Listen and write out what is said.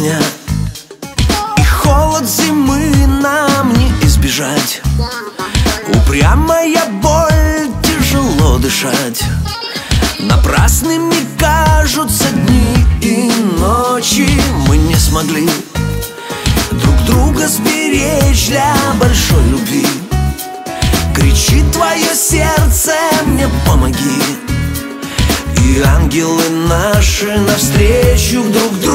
меня. И холод зимы нам не избежать. Упрямая боль, тяжело дышать. Напрасными кажутся дни и ночи. Мы не смогли друг друга сберечь для большой любви. Кричит твое сердце, мне помоги. И ангелы наши навстречу друг другу.